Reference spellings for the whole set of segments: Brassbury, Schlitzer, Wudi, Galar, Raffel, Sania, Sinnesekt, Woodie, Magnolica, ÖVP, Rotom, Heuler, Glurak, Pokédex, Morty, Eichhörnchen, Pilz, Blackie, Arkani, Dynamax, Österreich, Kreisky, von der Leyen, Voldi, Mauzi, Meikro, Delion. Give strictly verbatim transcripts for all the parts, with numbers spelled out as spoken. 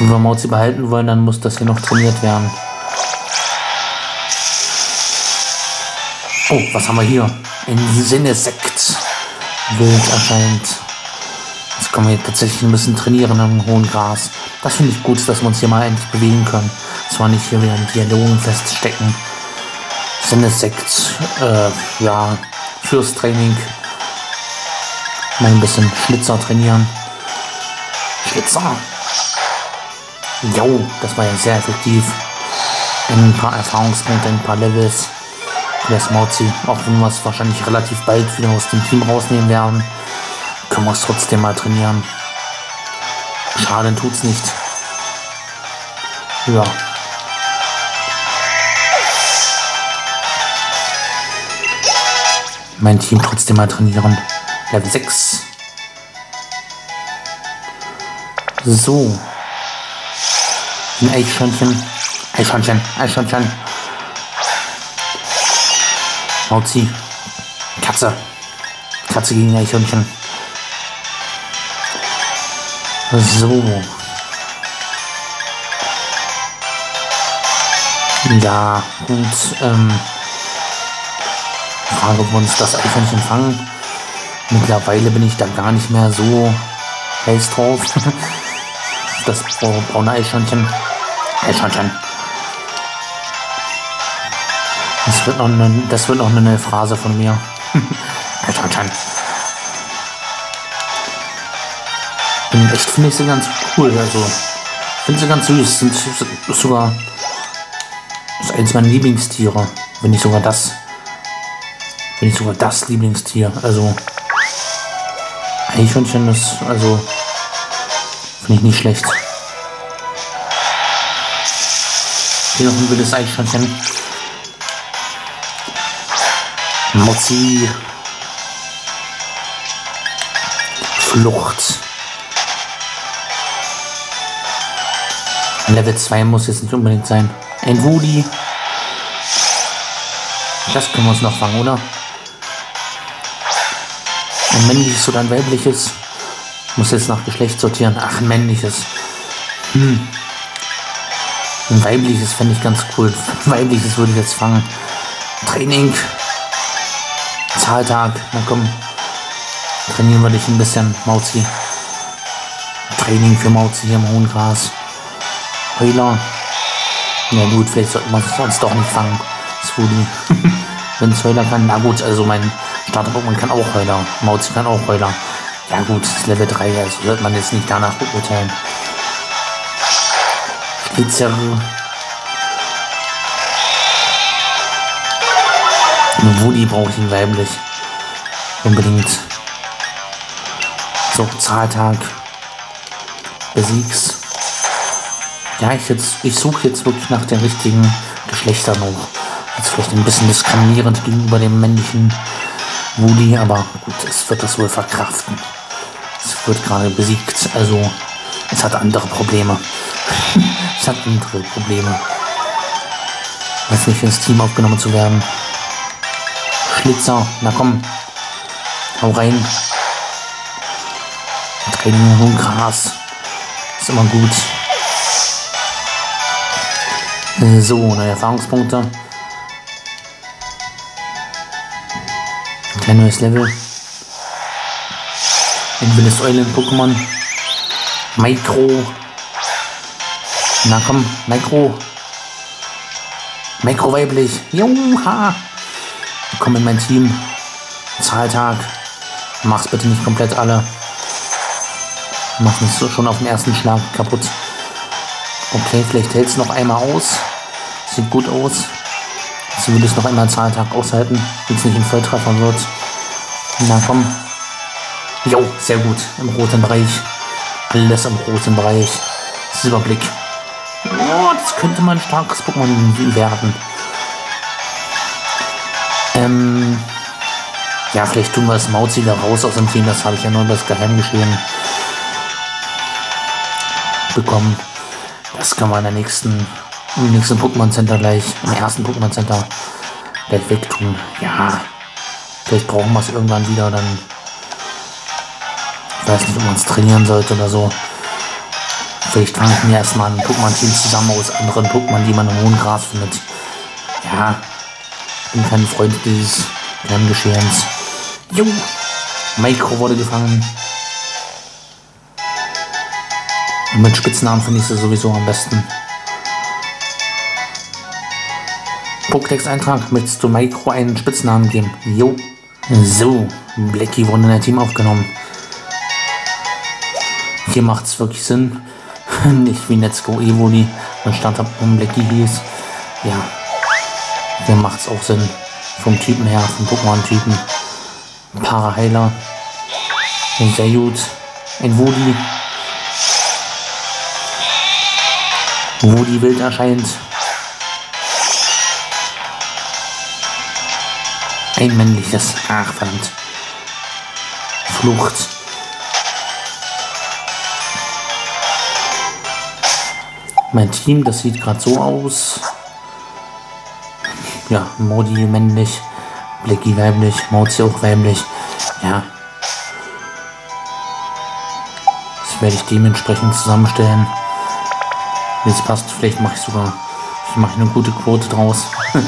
Wenn wir Mauzi behalten wollen, dann muss das hier noch trainiert werden. Oh, was haben wir hier? Ein Sinnesekt. Wild erscheint. Jetzt können wir hier tatsächlich ein bisschen trainieren im hohen Gras. Das finde ich gut, dass wir uns hier mal endlich bewegen können. Zwar nicht hier wieder in Dialogen feststecken. Sinnesekt, äh, ja, fürs Training. Mal ein bisschen Schlitzer trainieren. Schlitzer! Jo, das war ja sehr effektiv. Ein paar Erfahrungspunkte, ein paar Levels. Das Mauzi, auch wenn wir es wahrscheinlich relativ bald wieder aus dem Team rausnehmen werden, können wir es trotzdem mal trainieren. Schaden tut's nicht. Ja. Mein Team trotzdem mal trainieren. Level sechs. So. Ein Eichhörnchen. Eichhörnchen. Eichhörnchen. Mauzi. Katze. Katze gegen Eichhörnchen. So. Ja, gut. Ähm, Frage, ob wir uns das Eichhörnchen fangen. Mittlerweile bin ich da gar nicht mehr so heiß drauf. Das braune Eichhörnchen. Eichhörnchen. Das wird noch eine, das wird noch eine neue Phrase von mir. Eichhörnchen. Und echt finde ich sie ganz cool. Also, finde sie ganz süß. Sind sogar ist eins meiner Lieblingstiere. Wenn nicht sogar das. Wenn nicht sogar das Lieblingstier. Also, Eichhörnchen ist, also, finde ich nicht schlecht. Hier noch ein wildes Eichhörnchen. Mauzi. Flucht. Level zwei muss jetzt nicht unbedingt sein. Ein Wudi. Das können wir uns noch fangen, oder? Ein männliches oder ein weibliches. Muss jetzt nach Geschlecht sortieren. Ach, ein männliches. Hm. Ein weibliches fände ich ganz cool. Ein weibliches würde ich jetzt fangen. Training. Zahltag. Na komm. Trainieren wir dich ein bisschen, Mauzi. Training für Mauzi hier im hohen Gras. Heuler. Na gut, vielleicht sollten wir es sonst doch nicht fangen. Woodie. Wenn es Heuler kann, na gut, also mein Starter-Pokémon kann auch Heuler. Mauzi kann auch Heuler. Ja gut, das ist Level drei, also wird man jetzt nicht danach beurteilen. Schlitzer. Woodie brauche ich ihn weiblich. Unbedingt. So, Zahltag. Besiegs. Ja, ich, jetzt, ich suche jetzt wirklich nach den richtigen Geschlechtern noch. Jetzt vielleicht ein bisschen diskriminierend gegenüber dem männlichen Woody, aber gut, es wird das wohl verkraften. Es wird gerade besiegt, also es hat andere Probleme. Es hat andere Probleme. Weiß nicht, ins Team aufgenommen zu werden. Schlitzer, na komm. Hau rein. Training im Gras. Ist immer gut. So, neue Erfahrungspunkte. Ein neues Level. Ein wildes Eulen-Pokémon. Meikro. Na komm, Meikro. Meikro weiblich. Juha. Komm in mein Team. Zahltag. Mach's bitte nicht komplett alle. Mach es schon auf den ersten Schlag kaputt. Okay, vielleicht hält's noch einmal aus. Sieht gut aus. So will ich noch einmal einen Zahltag aushalten, wenn es nicht ein Volltreffer wird. Na komm. Jo, sehr gut. Im roten Bereich. Alles im roten Bereich. Silberblick. Oh, das könnte mal ein starkes Pokémon werden. Ähm. Ja, vielleicht tun wir das Mauzi da raus aus dem Team. Das habe ich ja nur über das Geheimgeschehen bekommen. Das kann man in der nächsten, im nächsten Pokémon Center gleich, im ersten Pokémon Center gleich wegtun. Ja, vielleicht brauchen wir es irgendwann wieder, dann ich weiß nicht, ob man es trainieren sollte oder so. Vielleicht fange ich mir erstmal ein Pokémon-Team zusammen aus anderen Pokémon, die man im hohen Gras findet. Ja, ich bin kein Freund dieses kleinen Geschehens. Jo, Meikro wurde gefangen. Und mit Spitznamen finde ich sie sowieso am besten. Pokédex-Eintrag, möchtest du Meikro einen Spitznamen geben? Jo. So, Blackie wurde in ein Team aufgenommen. Hier macht es wirklich Sinn. Nicht wie Let's Go Evoli, mein Startup um Blackie hieß. Ja, hier macht es auch Sinn. Vom Typen her, vom Pokémon-Typen. Para Heuler. Sehr gut. Ein Woodie. Woodie wild erscheint. Ein männliches. Ach, verdammt. Flucht. Mein Team, das sieht gerade so aus. Ja, Morty männlich, Blackie weiblich, Mauzi auch weiblich. Ja. Das werde ich dementsprechend zusammenstellen. Wie es passt, vielleicht mache ich sogar, ich mache eine gute Quote draus. Dass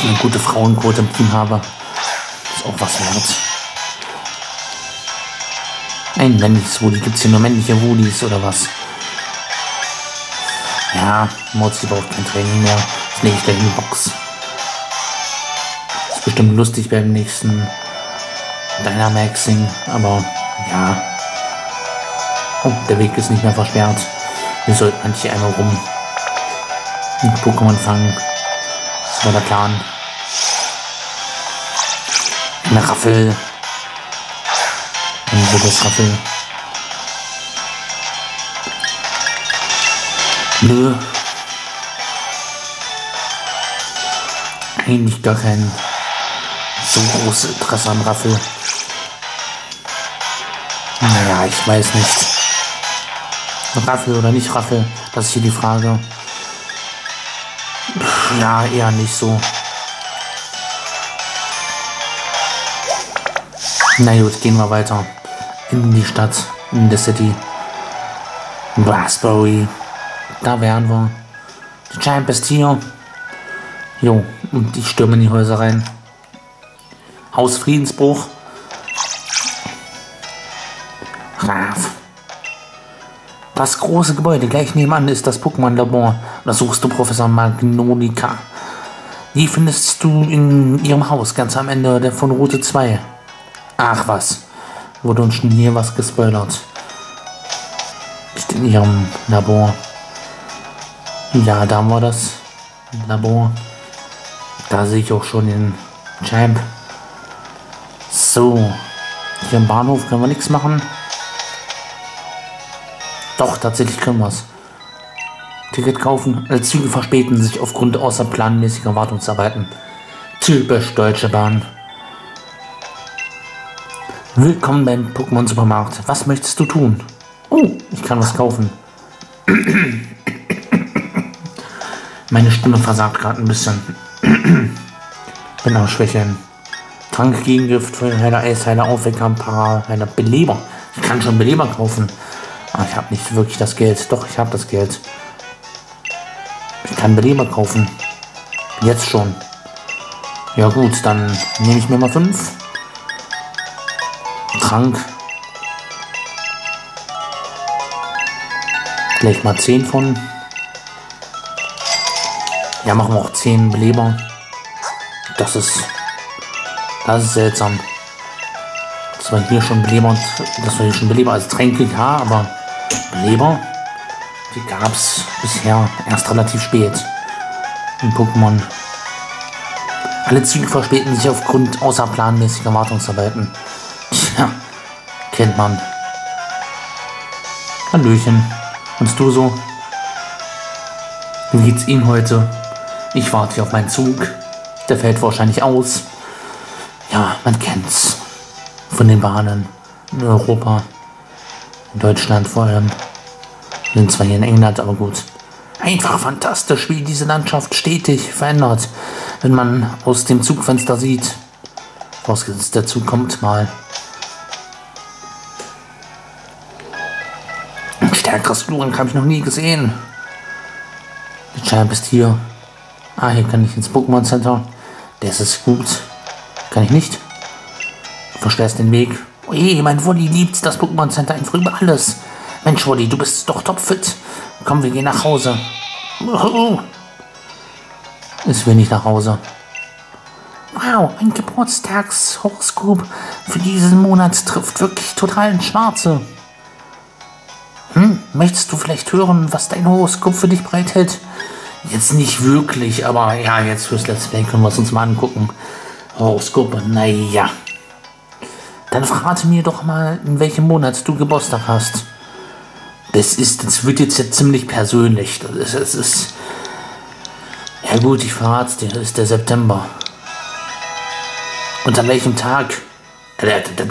ich eine gute Frauenquote im Team habe, ist auch was wert. Ein männliches Wudi, gibt es hier nur männliche Wudis oder was? Ja, Morty braucht kein Training mehr, das lege ich gleich in die Box. Ist bestimmt lustig beim nächsten Dynamaxing, aber ja. Oh, der Weg ist nicht mehr versperrt. Wir sollten eigentlich einmal rum und Pokémon fangen. Das war der Plan. Ein Raffel. Ein gutes Raffel. Nö. Eigentlich gar kein so großes Interesse an Raffel. Naja, ich weiß nicht. Raffel oder nicht Raffel, das ist hier die Frage. Ja, eher nicht so. Na gut, gehen wir weiter. In die Stadt, in die City. Brassbury. Da wären wir. Der Champ ist hier. Jo, und ich stürme in die Häuser rein. Haus Friedensbruch. Raff. Das große Gebäude gleich nebenan ist das Pokémon-Labor. Da suchst du Professor Magnolica. Die findest du in ihrem Haus, ganz am Ende der von Route zwei. Ach was, wurde uns schon hier was gespoilert. Ist in ihrem Labor. Ja, da haben wir das Labor. Da sehe ich auch schon den Champ. So, hier im Bahnhof können wir nichts machen. Doch, tatsächlich können wir es. Ticket kaufen. Alle Züge verspäten sich aufgrund außerplanmäßiger Wartungsarbeiten. Typisch Deutsche Bahn. Willkommen beim Pokémon Supermarkt. Was möchtest du tun? Oh, ich kann was kaufen. Meine Stimme versagt gerade ein bisschen. Bin am Schwächeln. Trank gegen Gift, Heiler Eis, Heiler Aufwecker, Para, Heiler Beleber. Ich kann schon Beleber kaufen. Ah, ich habe nicht wirklich das Geld. Doch, ich habe das Geld. Ich kann Beleber kaufen. Jetzt schon. Ja gut, dann nehme ich mir mal fünf. Trank. Gleich mal zehn von. Ja, machen wir auch zehn Beleber. Das ist... Das ist seltsam. Dass wir hier schon Beleber und... Dass wir hier schon Beleber als Tränke, ja, aber... Beleber, die gab es bisher erst relativ spät in Pokémon. Alle Züge verspäten sich aufgrund außerplanmäßiger Wartungsarbeiten. Tja, kennt man. Hallöchen, und du so? Wie geht's Ihnen heute? Ich warte hier auf meinen Zug. Der fällt wahrscheinlich aus. Ja, man kennt's. Von den Bahnen in Europa. In Deutschland vor allem. Wir sind zwar hier in England, aber gut. Einfach fantastisch, wie diese Landschaft stetig verändert, wenn man aus dem Zugfenster sieht. Vorausgesetzt, der Zug kommt mal. stärkeres Glurak habe ich noch nie gesehen. Die Scheibe ist hier. Ah, hier kann ich ins Pokémon Center. Das ist gut. Kann ich nicht. Versperrst den Weg. Oje, mein Woodie liebt das Pokémon Center einfach über alles. Mensch, Woodie, du bist doch topfit. Komm, wir gehen nach Hause. Es will nicht nach Hause. Wow, ein Geburtstagshoroskop für diesen Monat trifft wirklich total ins Schwarze. Hm, möchtest du vielleicht hören, was dein Horoskop für dich bereithält? Jetzt nicht wirklich, aber ja, jetzt fürs Let's Play können wir es uns mal angucken. Horoskope, naja. Dann verrate mir doch mal, in welchem Monat du Geburtstag hast. Das ist, das wird jetzt, jetzt ziemlich persönlich. Das ist, das ist. Ja gut, ich verrate dir, das ist der September. Und an welchem Tag? Das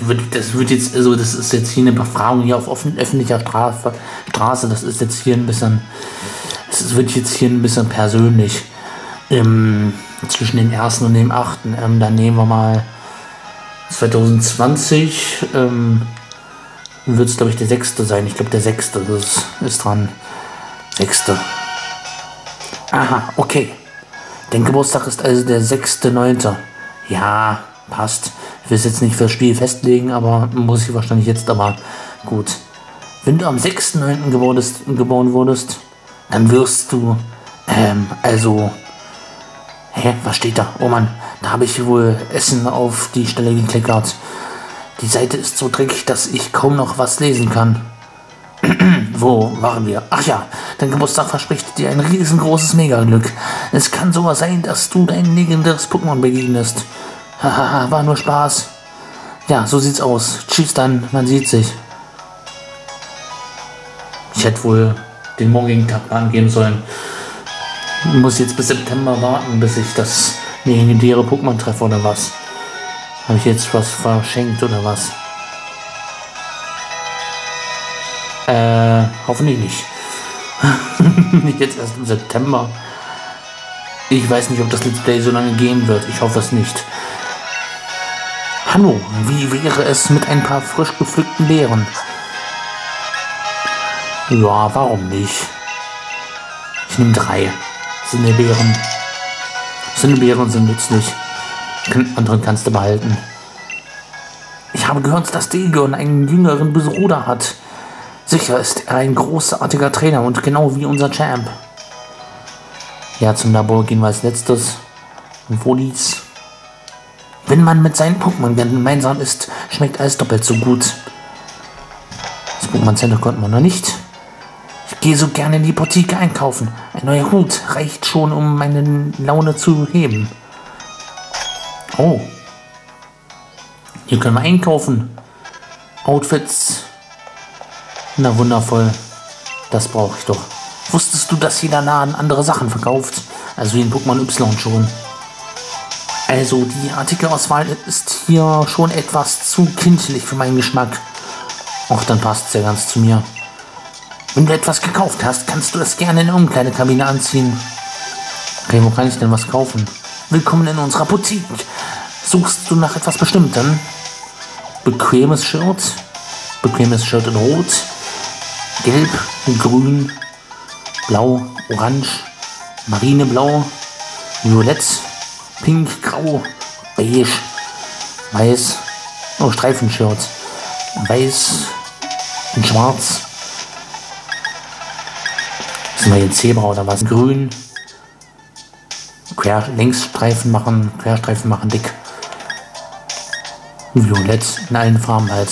wird, das wird jetzt, also das ist jetzt hier eine Befragung hier auf offen, öffentlicher Strafe, Straße. Das ist jetzt hier ein bisschen, das wird jetzt hier ein bisschen persönlich. Ähm, zwischen dem ersten und dem achten Ähm, dann nehmen wir mal zwanzig zwanzig Ähm, wird es, glaube ich, der sechste sein. Ich glaube, der sechste ist, ist dran. sechste Aha, okay. Dein Geburtstag ist also der sechste neunte Ja, passt. Ich will es jetzt nicht fürs Spiel festlegen, aber muss ich wahrscheinlich jetzt, aber gut. Wenn du am sechsten neunten gewordest, geboren wurdest, dann wirst du, ähm, also, hä, was steht da? Oh Mann, da habe ich wohl Essen auf die Stelle gekleckert. Die Seite ist so dreckig, dass ich kaum noch was lesen kann. Wo waren wir? Ach ja, dein Geburtstag verspricht dir ein riesengroßes Mega-Glück. Es kann sogar sein, dass du dein legendäres Pokémon begegnest. Hahaha, war nur Spaß. Ja, so sieht's aus. Tschüss dann, man sieht sich. Ich hätte wohl den morgigen Tag angeben sollen. Ich muss jetzt bis September warten, bis ich das legendäre Pokémon treffe oder was. Habe ich jetzt was verschenkt oder was? Äh, hoffentlich nicht. Nicht jetzt erst im September. Ich weiß nicht, ob das Let's Play so lange gehen wird. Ich hoffe es nicht. Hallo, wie wäre es mit ein paar frisch gepflückten Beeren? Ja, warum nicht? Ich nehme drei. Sinnebeeren. Sinnebeeren sind nützlich. Den anderen kannst du behalten. Ich habe gehört, dass Delion einen jüngeren Bruder hat. Sicher ist er ein großartiger Trainer und genau wie unser Champ. Ja, zum Labor gehen wir als letztes. Wudis. Wenn man mit seinen Pokémon gemeinsam ist, schmeckt alles doppelt so gut. Das Pokémon Center konnten wir noch nicht. Ich gehe so gerne in die Boutique einkaufen. Ein neuer Hut reicht schon, um meine Laune zu heben. Oh. Hier können wir einkaufen. Outfits. Na wundervoll. Das brauche ich doch. Wusstest du, dass jeder Laden andere Sachen verkauft? Also wie in Pokémon Y schon. Also die Artikelauswahl ist hier schon etwas zu kindlich für meinen Geschmack. Och, dann passt es ja ganz zu mir. Wenn du etwas gekauft hast, kannst du es gerne in der Umkleidekabine anziehen. Okay, wo kann ich denn was kaufen? Willkommen in unserer Boutique. Suchst du nach etwas Bestimmtem? Bequemes Shirt. Bequemes Shirt in Rot. Gelb, Grün. Blau, Orange, Marineblau, Violett, Pink, Grau, Beige, Weiß, oh, Streifenshirt, Weiß und Schwarz. Sind wir jetzt Zebra oder was? Grün, Quer, Längsstreifen machen, Querstreifen machen dick. Violett in allen Farben halt.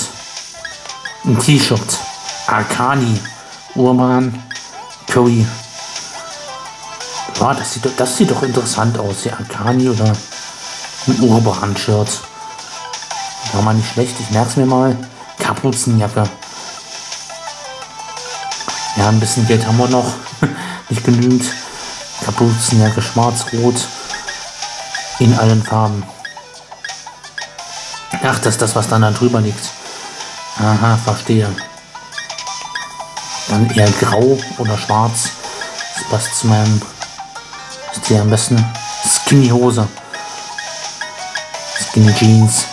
Ein T-Shirt, Arkani, Urban. Curry. Ja, das sieht, das sieht doch interessant aus. Die Arkani oder ein Urban-Shirt. War mal nicht schlecht. Ich merke es mir mal. Kapuzenjacke. Ja, ein bisschen Geld haben wir noch. Nicht genügend. Kapuzenjacke schwarz-rot. In allen Farben. Ach, das ist das, was dann da drüber liegt. Aha, verstehe. Dann eher grau oder schwarz. Das passt zu meinem. Das ist hier am besten. Skinny Hose. Skinny Jeans.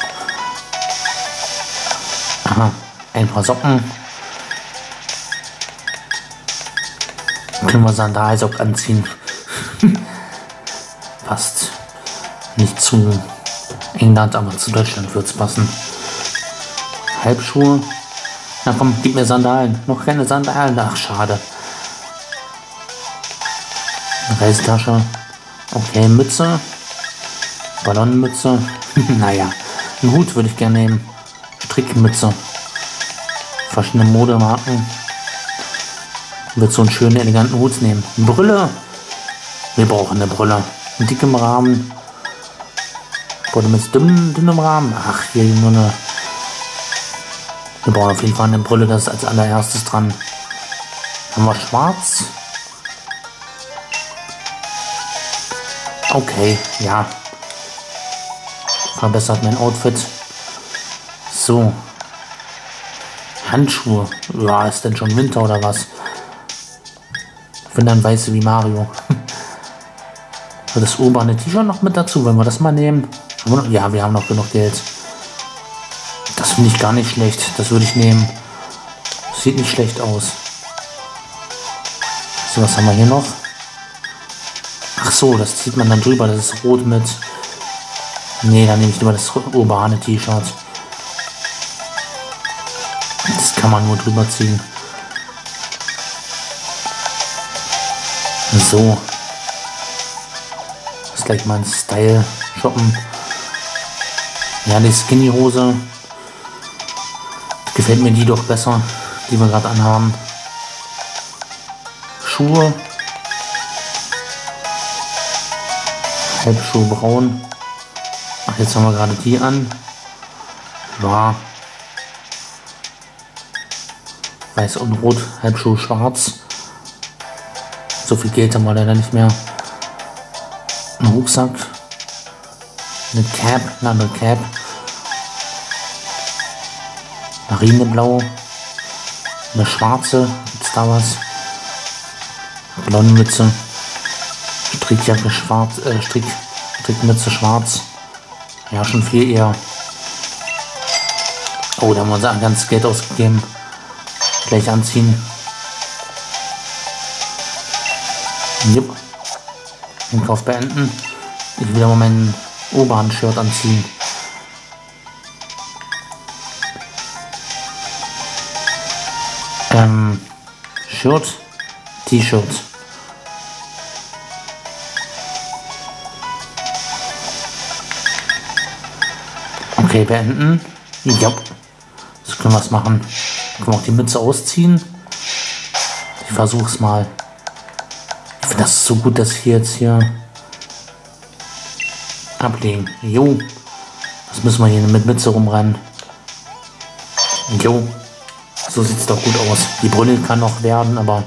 Aha. Ein paar Socken. können wir Sandalsock anziehen. Passt. Nicht zu England, aber zu Deutschland wird es passen. Halbschuhe. Na komm, gib mir Sandalen. Noch keine Sandalen. Ach, schade. Reisetasche. Okay, Mütze. Ballonmütze. Naja, einen Hut würde ich gerne nehmen. Strickmütze. Verschiedene Modemarken. Wird so einen schönen, eleganten Hut nehmen. Brille. Wir brauchen eine Brille. Mit dickem Rahmen. Oder mit dünnem, dünnem Rahmen. Ach, hier nur eine. Wir brauchen auf jeden Fall eine Brille, das ist als allererstes dran. Haben wir schwarz. Okay, ja. Verbessert mein Outfit. So. Handschuhe. Ja, ist denn schon Winter oder was? Ich bin dann weiße wie Mario. Das urbane T-Shirt noch mit dazu, wenn wir das mal nehmen. Ja, wir haben noch genug Geld. Das finde ich gar nicht schlecht. Das würde ich nehmen. Sieht nicht schlecht aus. So, was haben wir hier noch? Ach so, das zieht man dann drüber. Das ist rot mit... Nee, dann nehme ich lieber das urbane T-Shirt. Das kann man nur drüber ziehen. So. Jetzt gleich mal ein Style shoppen. Ja, die Skinny-Hose. Gefällt mir die doch besser, die wir gerade anhaben. Schuhe. Halbschuhe braun. Ach, jetzt haben wir gerade die an. Ja. Weiß und rot, Halbschuhe schwarz. So viel Geld haben wir leider nicht mehr. Ein Rucksack. Eine Cap, eine andere Cap. Marineblau. Eine schwarze. Gibt's da was? Blonde Mütze. Strickjacke schwarz. Äh, Strick, Strickmütze schwarz. Ja, schon viel eher. Oh, da haben wir unser ganzes Geld ausgegeben. Gleich anziehen. Jupp. Einkauf beenden. Ich will aber mein Oberhandshirt anziehen. Ähm, Shirt, T-Shirt. Okay, beenden. Ja, so können wir es machen. Können wir auch die Mütze ausziehen? Ich versuch's mal. Ich finde das so gut, dass ich jetzt hier ablegen. Jo. Was müssen wir hier mit Mütze rumrennen? Jo. So sieht es doch gut aus. Die Brille kann noch werden, aber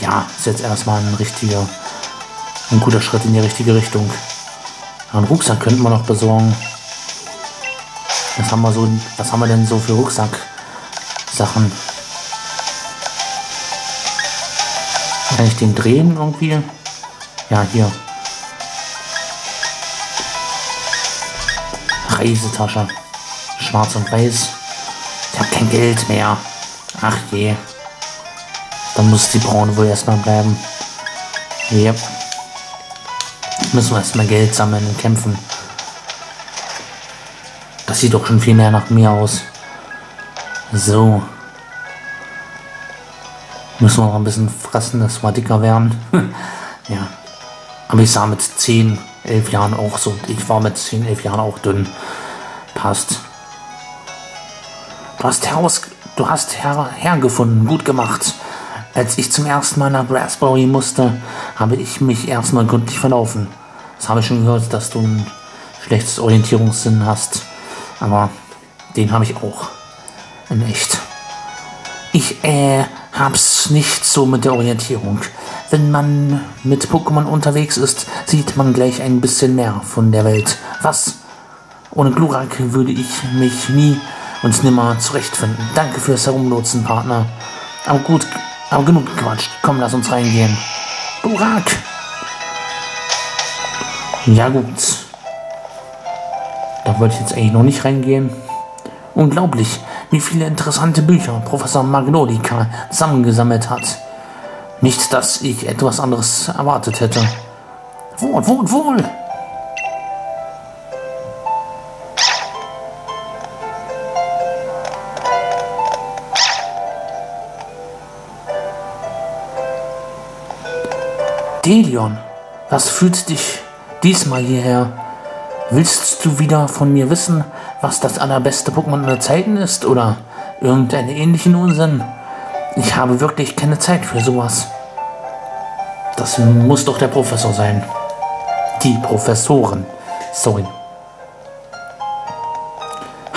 ja, ist jetzt erstmal ein richtiger, ein guter Schritt in die richtige Richtung. Einen Rucksack könnten wir noch besorgen. Was haben wir, so, was haben wir denn so für Rucksack-Sachen? Kann ich den drehen irgendwie? Ja, hier. Reisetasche. Schwarz und weiß. Ich habe kein Geld mehr. Ach je. Dann muss die braune wohl erstmal bleiben. Yep. Müssen wir erstmal Geld sammeln und kämpfen. Das sieht doch schon viel mehr nach mir aus. So. Müssen wir noch ein bisschen fressen, dass wir dicker werden. Ja. Aber ich sah mit zehn, elf Jahren auch so. Ich war mit zehn, elf Jahren auch dünn. Passt. Du hast heraus... Du hast her, hergefunden, gut gemacht. Als ich zum ersten Mal nach Brassbury musste, habe ich mich erstmal gründlich verlaufen. Das habe ich schon gehört, dass du ein schlechtes Orientierungssinn hast. Aber den habe ich auch. In echt. Ich, äh, hab's nicht so mit der Orientierung. Wenn man mit Pokémon unterwegs ist, sieht man gleich ein bisschen mehr von der Welt. Was? Ohne Glurak würde ich mich nie... uns nimmer zurechtfinden. Danke fürs Herumlotsen, Partner. Aber gut, aber genug gequatscht. Komm, lass uns reingehen. Glurak! Ja gut. Da wollte ich jetzt eigentlich noch nicht reingehen. Unglaublich, wie viele interessante Bücher Professor Magnolica zusammengesammelt hat. Nicht, dass ich etwas anderes erwartet hätte. Wohl, wohl, wohl! Delion, was führt dich diesmal hierher? Willst du wieder von mir wissen, was das allerbeste Pokémon aller Zeiten ist oder irgendeinen ähnlichen Unsinn? Ich habe wirklich keine Zeit für sowas. Das muss doch der Professor sein. Die Professoren. Sorry.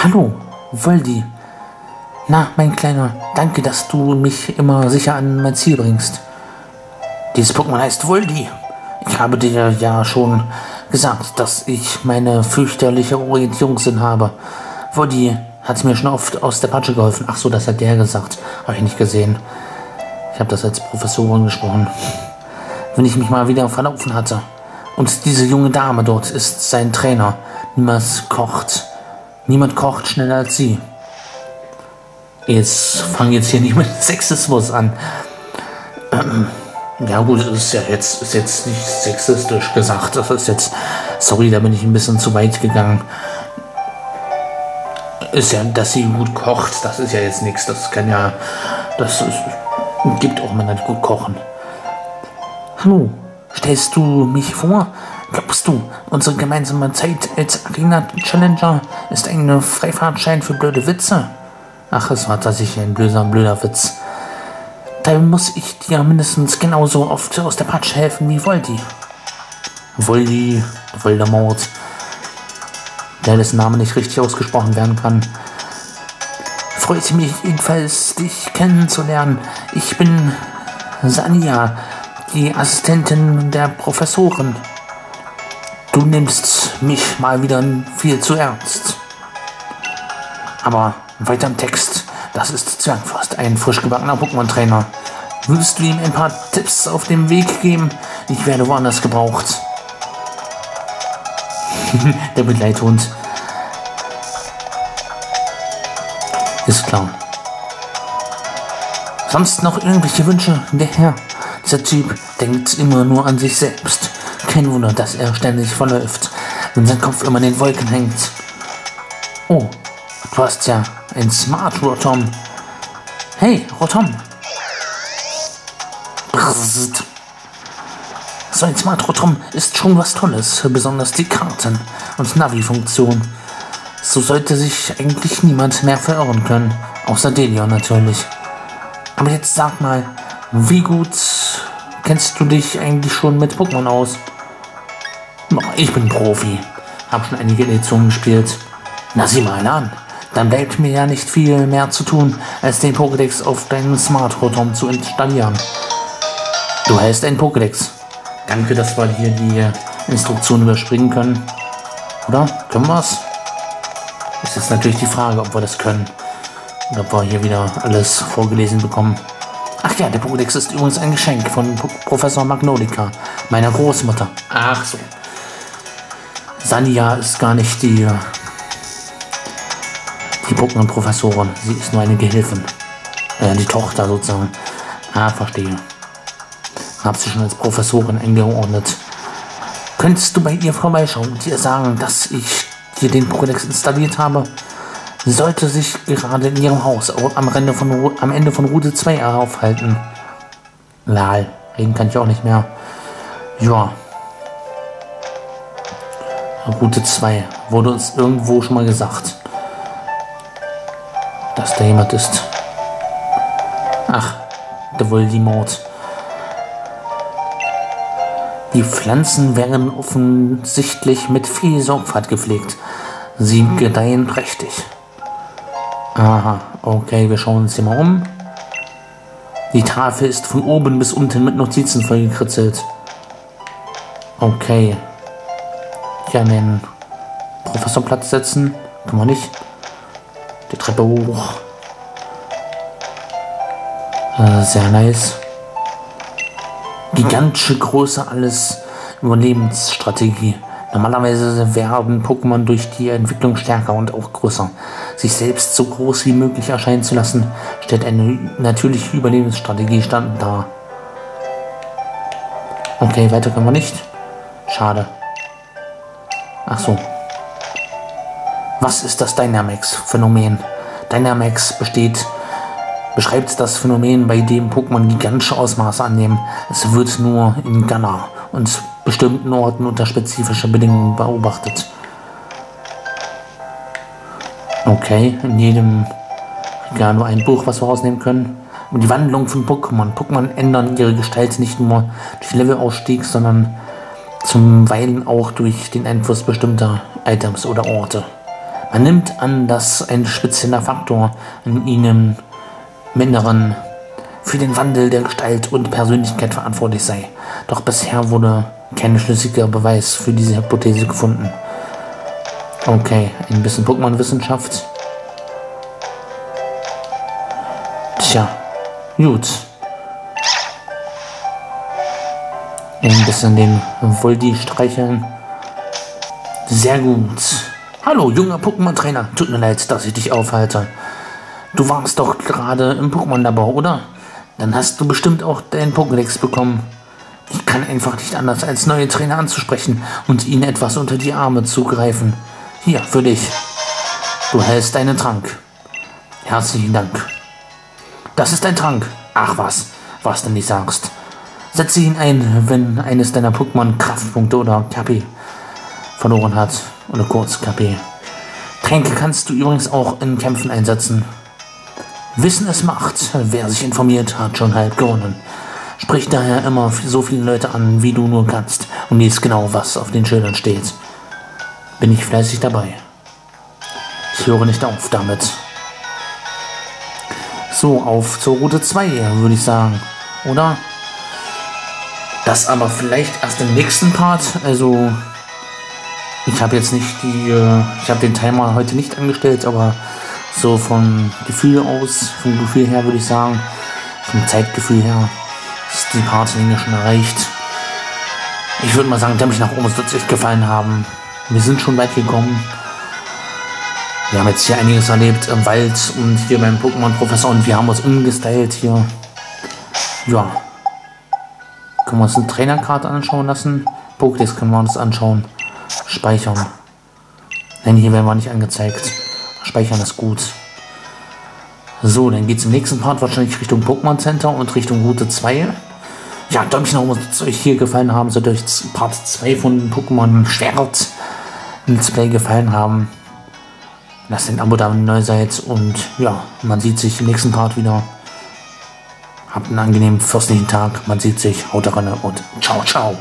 Hallo, Voldi. Na, mein Kleiner, danke, dass du mich immer sicher an mein Ziel bringst. Dieses Pokémon heißt Woodie. Ich habe dir ja schon gesagt, dass ich meine fürchterliche Orientierungssinn habe. Woodie hat mir schon oft aus der Patsche geholfen. Ach so, das hat der gesagt. Habe ich nicht gesehen. Ich habe das als Professorin gesprochen. Wenn ich mich mal wieder verlaufen hatte. Und diese junge Dame dort ist sein Trainer. Niemals kocht. Niemand kocht schneller als sie. Jetzt fange jetzt hier nicht mit Sexismus an. Ähm. Ja gut, das ist ja jetzt, ist jetzt nicht sexistisch gesagt, das ist jetzt, sorry, da bin ich ein bisschen zu weit gegangen. Ist ja, dass sie gut kocht, das ist ja jetzt nichts, das kann ja, das ist, gibt auch Männer, die gut kochen. Hallo, stellst du mich vor? Glaubst du, unsere gemeinsame Zeit als Arena-Challenger ist ein Freifahrtschein für blöde Witze? Ach, es war tatsächlich ein blöder, blöder Witz. Da muss ich dir mindestens genauso oft aus der Patsche helfen wie Voldi. Voldi, Voldemort, der dessen Name nicht richtig ausgesprochen werden kann. Freut mich jedenfalls, dich kennenzulernen. Ich bin Sania, die Assistentin der Professorin. Du nimmst mich mal wieder viel zu ernst. Aber weiter im Text. Das ist Zwergfrost, ein frisch gebackener Pokémon-Trainer. Würdest du ihm ein paar Tipps auf dem Weg geben? Ich werde woanders gebraucht. Der Begleithund. Ist klar. Sonst noch irgendwelche Wünsche? Der Herr, dieser Typ, denkt immer nur an sich selbst. Kein Wunder, dass er ständig verläuft, wenn sein Kopf immer in den Wolken hängt. Oh, du hast ja... ein Smart Rotom. Hey, Rotom. Brrrst. So ein Smart Rotom ist schon was Tolles, besonders die Karten und Navi-Funktion. So sollte sich eigentlich niemand mehr verirren können, außer Delion natürlich. Aber jetzt sag mal, wie gut kennst du dich eigentlich schon mit Pokémon aus? Ich bin Profi, hab schon einige Editionen gespielt. Na, sieh mal an. Dann bleibt mir ja nicht viel mehr zu tun, als den Pokédex auf deinem Smart-Rotom zu installieren. Du hältst einen Pokédex. Danke, dass wir hier die Instruktionen überspringen können. Oder? Können wir es? Ist jetzt natürlich die Frage, ob wir das können. Oder ob wir hier wieder alles vorgelesen bekommen. Ach ja, der Pokédex ist übrigens ein Geschenk von Professor Magnolica, meiner Großmutter. Ach so. Sania ist gar nicht die... die Pokémon-Professorin, sie ist nur eine Gehilfin. Äh, die Tochter sozusagen. Ah, verstehe. Hab sie schon als Professorin eingeordnet. Könntest du bei ihr vorbeischauen und ihr sagen, dass ich dir den Pokédex installiert habe? Sie sollte sich gerade in ihrem Haus am Ende von, am Ende von Route zwei aufhalten. Lal, reden kann ich auch nicht mehr. Ja. Route zwei wurde uns irgendwo schon mal gesagt. Dass da jemand ist. Ach, der Voldemort. Die Pflanzen werden offensichtlich mit viel Sorgfalt gepflegt. Sie gedeihen prächtig. Aha, okay, wir schauen uns hier mal um. Die Tafel ist von oben bis unten mit Notizen vollgekritzelt. Okay. Ja, den Professorplatz setzen. Kann man nicht. Die Treppe hoch. Äh, sehr nice. Gigantische Größe, alles Überlebensstrategie. Normalerweise werden Pokémon durch die Entwicklung stärker und auch größer. Sich selbst so groß wie möglich erscheinen zu lassen, stellt eine natürliche Überlebensstrategie dar. Okay, weiter können wir nicht. Schade. Ach so. Was ist das Dynamax-Phänomen? Dynamax besteht, beschreibt das Phänomen, bei dem Pokémon gigantische Ausmaße annehmen. Es wird nur in Galar und bestimmten Orten unter spezifischen Bedingungen beobachtet. Okay, in jedem Regal nur ein Buch, was wir rausnehmen können. Und die Wandlung von Pokémon. Pokémon ändern ihre Gestalt nicht nur durch Levelaufstieg, sondern zum Weilen auch durch den Einfluss bestimmter Items oder Orte. Man nimmt an, dass ein spezieller Faktor in ihnen im Inneren für den Wandel der Gestalt und Persönlichkeit verantwortlich sei. Doch bisher wurde kein schlüssiger Beweis für diese Hypothese gefunden. Okay, ein bisschen Pokémon-Wissenschaft. Tja, gut. Ein bisschen den Voldi streicheln. Sehr gut. Hallo, junger Pokémon-Trainer. Tut mir leid, dass ich dich aufhalte. Du warst doch gerade im Pokémon-Labor, oder? Dann hast du bestimmt auch deinen Pokédex bekommen. Ich kann einfach nicht anders, als neue Trainer anzusprechen und ihnen etwas unter die Arme zugreifen. Hier, für dich. Du hältst einen Trank. Herzlichen Dank. Das ist ein Trank. Ach was, was du nicht sagst. Setze ihn ein, wenn eines deiner Pokémon Kraftpunkte oder K P verloren hat. Oder kurz K P. Tränke kannst du übrigens auch in Kämpfen einsetzen. Wissen es macht. Wer sich informiert, hat schon halb gewonnen. Sprich daher immer so viele Leute an, wie du nur kannst. Und lies genau, was auf den Schildern steht. Bin ich fleißig dabei. Ich höre nicht auf damit. So, auf zur Route zwei, würde ich sagen. Oder? Das aber vielleicht erst im nächsten Part. Also... Ich habe jetzt nicht die, ich habe den Timer heute nicht angestellt, aber so vom Gefühl aus, vom Gefühl her würde ich sagen, vom Zeitgefühl her, ist die Partlänge schon erreicht. Ich würde mal sagen, der mich nach oben wird euch gefallen haben. Wir sind schon weit gekommen. Wir haben jetzt hier einiges erlebt im Wald und hier beim Pokémon-Professor und wir haben uns umgestylt hier. Ja. Können wir uns eine Trainerkarte anschauen lassen? Pokédex können wir uns anschauen. Speichern. Denn hier werden wir nicht angezeigt. Speichern ist gut. So, dann geht es im nächsten Part wahrscheinlich Richtung Pokémon Center und Richtung Route zwei. Ja, Däumchen hoch, was euch hier gefallen haben, sollte euch Part zwei von Pokémon Schwert Let's Play gefallen haben. Lasst ein Abo da, wenn ihr neu seid. Und ja, man sieht sich im nächsten Part wieder. Habt einen angenehmen fürstlichen Tag. Man sieht sich. Haut rein und ciao, ciao.